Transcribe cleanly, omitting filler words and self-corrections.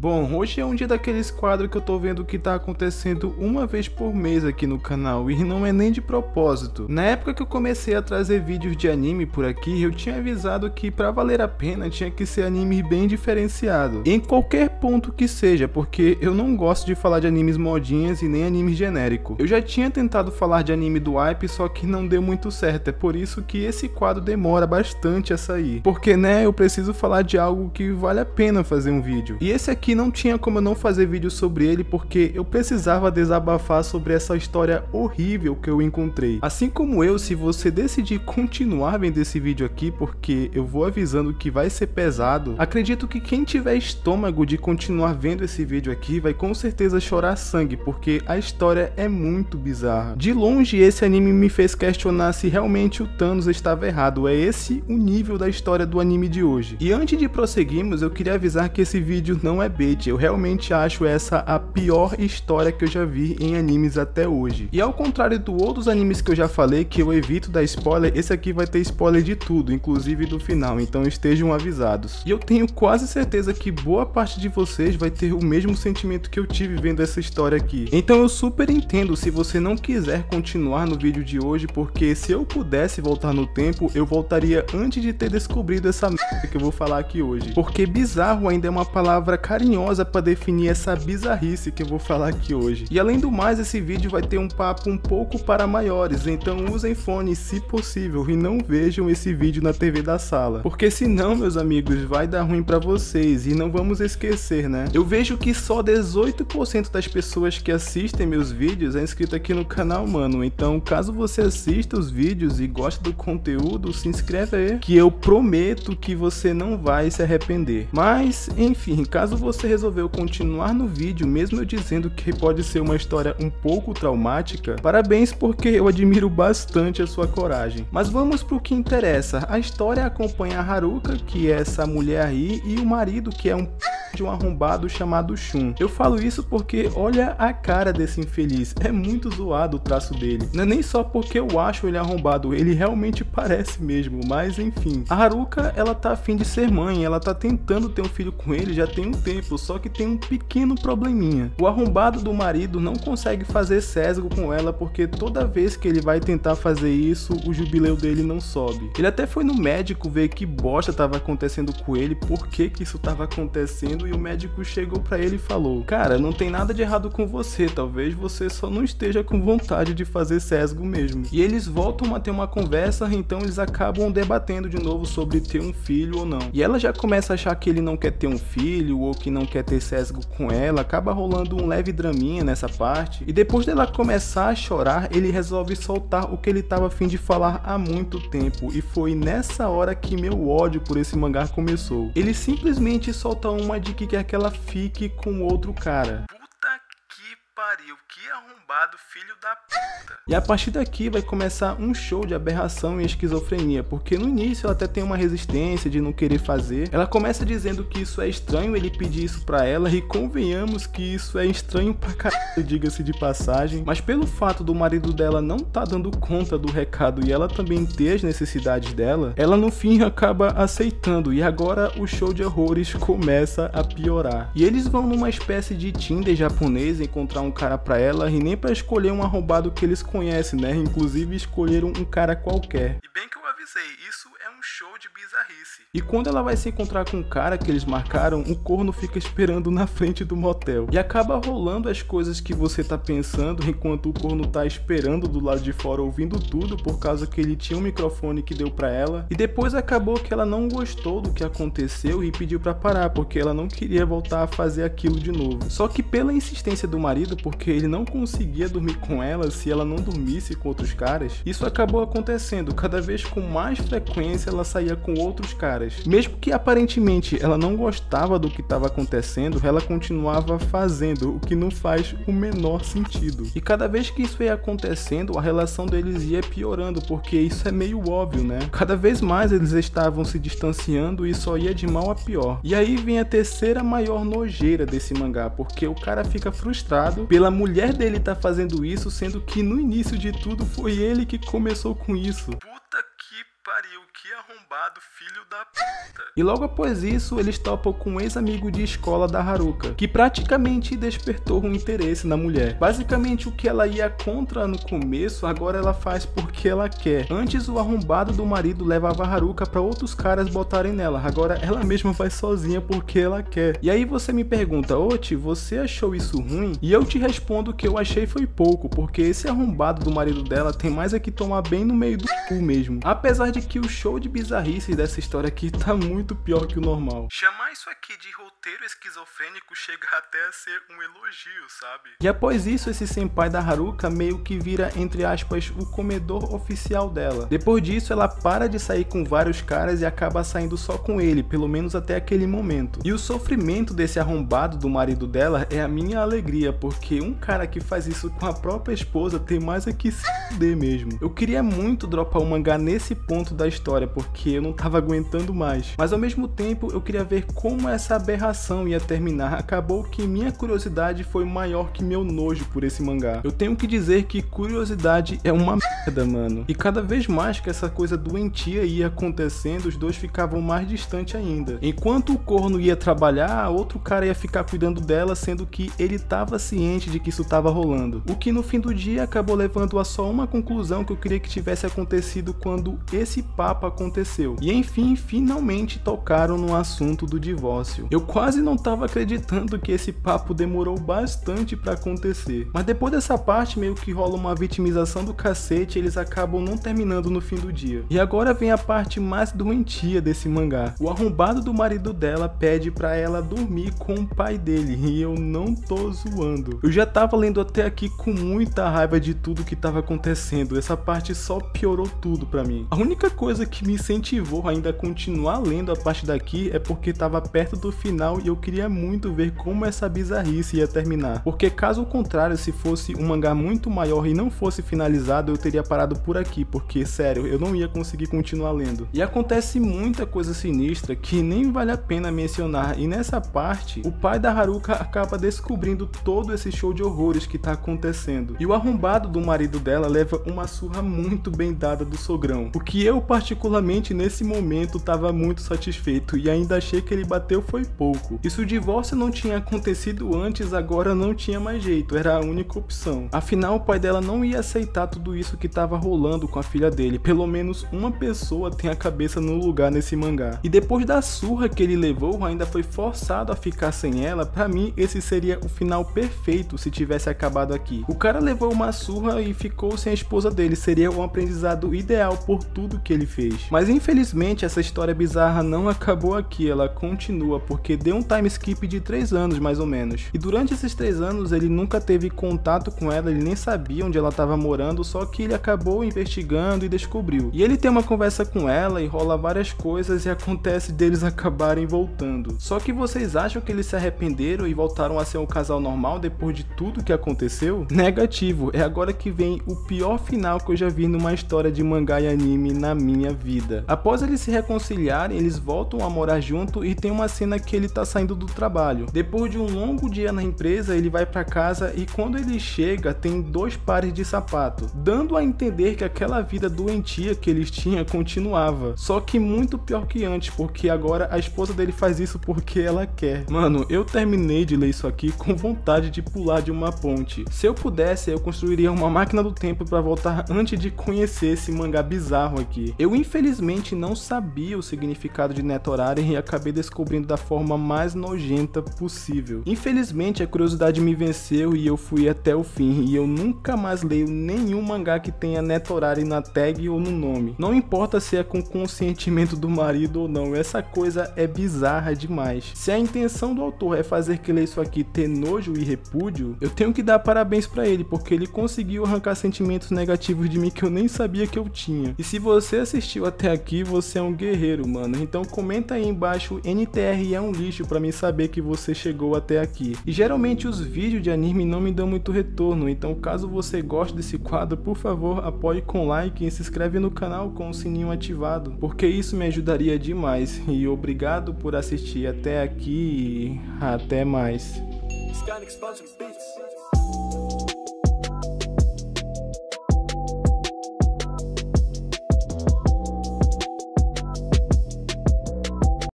Bom, hoje é um dia daqueles quadros que eu tô vendo que tá acontecendo uma vez por mês aqui no canal, e não é nem de propósito. Na época que eu comecei a trazer vídeos de anime por aqui, eu tinha avisado que pra valer a pena tinha que ser anime bem diferenciado, em qualquer ponto que seja, porque eu não gosto de falar de animes modinhas e nem anime genérico. Eu já tinha tentado falar de anime do hype, só que não deu muito certo, é por isso que esse quadro demora bastante a sair, porque né, eu preciso falar de algo que vale a pena fazer um vídeo. E esse aqui não tinha como eu não fazer vídeo sobre ele, porque eu precisava desabafar sobre essa história horrível que eu encontrei. Assim como eu, se você decidir continuar vendo esse vídeo aqui, porque eu vou avisando que vai ser pesado, acredito que quem tiver estômago de continuar vendo esse vídeo aqui vai com certeza chorar sangue, porque a história é muito bizarra. De longe, esse anime me fez questionar se realmente o Thanos estava errado. É esse o nível da história do anime de hoje. E antes de prosseguirmos, eu queria avisar que esse vídeo não é bait, eu realmente acho essa a pior história que eu já vi em animes até hoje. E ao contrário do outros animes que eu já falei, que eu evito dar spoiler, esse aqui vai ter spoiler de tudo, inclusive do final, então estejam avisados. E eu tenho quase certeza que boa parte de vocês vai ter o mesmo sentimento que eu tive vendo essa história aqui. Então eu super entendo se você não quiser continuar no vídeo de hoje, porque se eu pudesse voltar no tempo, eu voltaria antes de ter descobrido essa merda que eu vou falar aqui hoje. Porque bizarro ainda é uma palavra carinhosa para definir essa bizarrice que eu vou falar aqui hoje. E além do mais, esse vídeo vai ter um papo um pouco para maiores, então usem fone se possível e não vejam esse vídeo na TV da sala, porque senão, meus amigos, vai dar ruim para vocês. E não vamos esquecer, né? Eu vejo que só 18% das pessoas que assistem meus vídeos é inscrito aqui no canal, mano. Então, caso você assista os vídeos e gosta do conteúdo, se inscreve aí, que eu prometo que você não vai se arrepender. Mas, enfim, caso você resolveu continuar no vídeo, mesmo eu dizendo que pode ser uma história um pouco traumática, parabéns, porque eu admiro bastante a sua coragem. Mas vamos pro que interessa. A história acompanha a Haruka, que é essa mulher aí, e o marido, que é um de um arrombado chamado Shun. Eu falo isso porque olha a cara desse infeliz, é muito zoado o traço dele. Não é nem só porque eu acho ele arrombado, ele realmente parece mesmo, mas enfim. A Haruka, ela tá afim de ser mãe, ela tá tentando ter um filho com ele já tem um tempo, só que tem um pequeno probleminha. O arrombado do marido não consegue fazer sesgo com ela, porque toda vez que ele vai tentar fazer isso, o jubileu dele não sobe. Ele até foi no médico ver que bosta tava acontecendo com ele, por que isso tava acontecendo, e o médico chegou pra ele e falou: cara, não tem nada de errado com você, talvez você só não esteja com vontade de fazer sesgo mesmo. E eles voltam a ter uma conversa, então eles acabam debatendo de novo sobre ter um filho ou não. E ela já começa a achar que ele não quer ter um filho, ou que não quer ter sesgo com ela, acaba rolando um leve draminha nessa parte. E depois dela começar a chorar, ele resolve soltar o que ele tava a fim de falar há muito tempo, e foi nessa hora que meu ódio por esse mangá começou. Ele simplesmente solta uma de que quer que ela fique com outro cara. Puta que pariu, que arrombado, filho da puta. E a partir daqui vai começar um show de aberração e esquizofrenia, porque no início ela até tem uma resistência de não querer fazer. Ela começa dizendo que isso é estranho, ele pedir isso pra ela, e convenhamos que isso é estranho pra caralho, diga-se de passagem. Mas pelo fato do marido dela não tá dando conta do recado e ela também ter as necessidades dela, ela no fim acaba aceitando, e agora o show de horrores começa a piorar. E eles vão numa espécie de Tinder japonês encontrar um cara pra ela, e nem pra escolher um arrombado que eles conhecem, né? Inclusive escolheram um cara qualquer. E bem que eu avisei, isso é um show de bizarrice. E quando ela vai se encontrar com o cara que eles marcaram, o corno fica esperando na frente do motel. E acaba rolando as coisas que você tá pensando, enquanto o corno tá esperando do lado de fora ouvindo tudo, por causa que ele tinha um microfone que deu pra ela. E depois acabou que ela não gostou do que aconteceu e pediu pra parar, porque ela não queria voltar a fazer aquilo de novo. Só que pela insistência do marido, porque ele não conseguia dormir com ela se ela não dormisse com outros caras, isso acabou acontecendo. Cada vez com mais frequência ela saía com outros caras. Mesmo que aparentemente ela não gostava do que estava acontecendo, ela continuava fazendo, o que não faz o menor sentido. E cada vez que isso ia acontecendo, a relação deles ia piorando, porque isso é meio óbvio, né? Cada vez mais eles estavam se distanciando e só ia de mal a pior. E aí vem a terceira maior nojeira desse mangá, porque o cara fica frustrado pela mulher dele tá fazendo isso, sendo que no início de tudo foi ele que começou com isso. Puta que pariu, que arrombado, filho da puta. E logo após isso, eles topam com um ex-amigo de escola da Haruka, que praticamente despertou um interesse na mulher. Basicamente, o que ela ia contra no começo, agora ela faz porque ela quer. Antes, o arrombado do marido levava a Haruka pra outros caras botarem nela. Agora, ela mesma vai sozinha porque ela quer. E aí você me pergunta, Oti, você achou isso ruim? E eu te respondo que eu achei foi pouco, porque esse arrombado do marido dela tem mais é que tomar bem no meio do cu mesmo. Apesar de que o show de bizarrice dessa história aqui tá muito pior que o normal. Chamar isso aqui de roteiro esquizofrênico chega até a ser um elogio, sabe? E após isso, esse senpai da Haruka meio que vira, entre aspas, o comedor oficial dela. Depois disso, ela para de sair com vários caras e acaba saindo só com ele, pelo menos até aquele momento. E o sofrimento desse arrombado do marido dela é a minha alegria, porque um cara que faz isso com a própria esposa tem mais é que se fuder mesmo. Eu queria muito dropar o mangá nesse ponto da história, porque eu não tava aguentando mais. Mas ao mesmo tempo, eu queria ver como essa aberração ia terminar. Acabou que minha curiosidade foi maior que meu nojo por esse mangá. Eu tenho que dizer que curiosidade é uma merda, mano. E cada vez mais que essa coisa doentia ia acontecendo, os dois ficavam mais distantes ainda. Enquanto o corno ia trabalhar, outro cara ia ficar cuidando dela, sendo que ele tava ciente de que isso tava rolando. O que no fim do dia acabou levando a só uma conclusão que eu queria que tivesse acontecido quando esse papo aconteceu. E enfim, finalmente tocaram no assunto do divórcio. Eu quase não tava acreditando que esse papo demorou bastante pra acontecer. Mas depois dessa parte meio que rola uma vitimização do cacete, eles acabam não terminando no fim do dia. E agora vem a parte mais doentia desse mangá. O arrombado do marido dela pede pra ela dormir com o pai dele, e eu não tô zoando. Eu já tava lendo até aqui com muita raiva de tudo que tava acontecendo, essa parte só piorou tudo pra mim. A única coisa que me incentivou ainda a continuar lendo a parte daqui é porque tava perto do final e eu queria muito ver como essa bizarrice ia terminar, porque caso contrário, se fosse um mangá muito maior e não fosse finalizado, eu teria parado por aqui, porque sério, eu não ia conseguir continuar lendo. E acontece muita coisa sinistra que nem vale a pena mencionar, e nessa parte, o pai da Haruka acaba descobrindo todo esse show de horrores que tá acontecendo. E o arrombado do marido dela leva uma surra muito bem dada do sogrão, o que eu particularmente nesse momento tava muito satisfeito e ainda achei que ele bateu foi pouco. E se o divórcio não tinha acontecido antes, agora não tinha mais jeito, era a única opção. Afinal, o pai dela não ia aceitar tudo isso que tava rolando com a filha dele, pelo menos uma pessoa tem a cabeça no lugar nesse mangá. E depois da surra que ele levou, ainda foi forçado a ficar sem ela. Pra mim, esse seria o final perfeito se tivesse acabado aqui. O cara levou uma surra e ficou sem a esposa dele, seria um aprendizado ideal por tudo que ele fez. Mas infelizmente essa história bizarra não acabou aqui, ela continua, porque deu um time skip de 3 anos mais ou menos. E durante esses 3 anos ele nunca teve contato com ela, ele nem sabia onde ela estava morando, só que ele acabou investigando e descobriu. E ele tem uma conversa com ela e rola várias coisas e acontece deles acabarem voltando. Só que vocês acham que eles se arrependeram e voltaram a ser um casal normal depois de tudo que aconteceu? Negativo, é agora que vem o pior final que eu já vi numa história de mangá e anime na minha vida. Após eles se reconciliarem, eles voltam a morar junto e tem uma cena que ele tá saindo do trabalho. Depois de um longo dia na empresa, ele vai pra casa e quando ele chega, tem 2 pares de sapato, dando a entender que aquela vida doentia que eles tinham continuava. Só que muito pior que antes, porque agora a esposa dele faz isso porque ela quer. Mano, eu terminei de ler isso aqui com vontade de pular de uma ponte. Se eu pudesse, eu construiria uma máquina do tempo pra voltar antes de conhecer esse mangá bizarro aqui. Eu infelizmente não sabia o significado de Netoraren e acabei descobrindo da forma mais nojenta possível. Infelizmente a curiosidade me venceu e eu fui até o fim, e eu nunca mais leio nenhum mangá que tenha Netoraren na tag ou no nome. Não importa se é com consentimento do marido ou não, essa coisa é bizarra demais. Se a intenção do autor é fazer que ler isso aqui ter nojo e repúdio, eu tenho que dar parabéns pra ele, porque ele conseguiu arrancar sentimentos negativos de mim que eu nem sabia que eu tinha. E se você assistiu até aqui, você é um guerreiro, mano. Então comenta aí embaixo, NTR é um lixo, pra mim saber que você chegou até aqui. E geralmente os vídeos de anime não me dão muito retorno, então caso você goste desse quadro, por favor, apoie com like e se inscreve no canal com o sininho ativado, porque isso me ajudaria demais. E obrigado por assistir até aqui e até mais.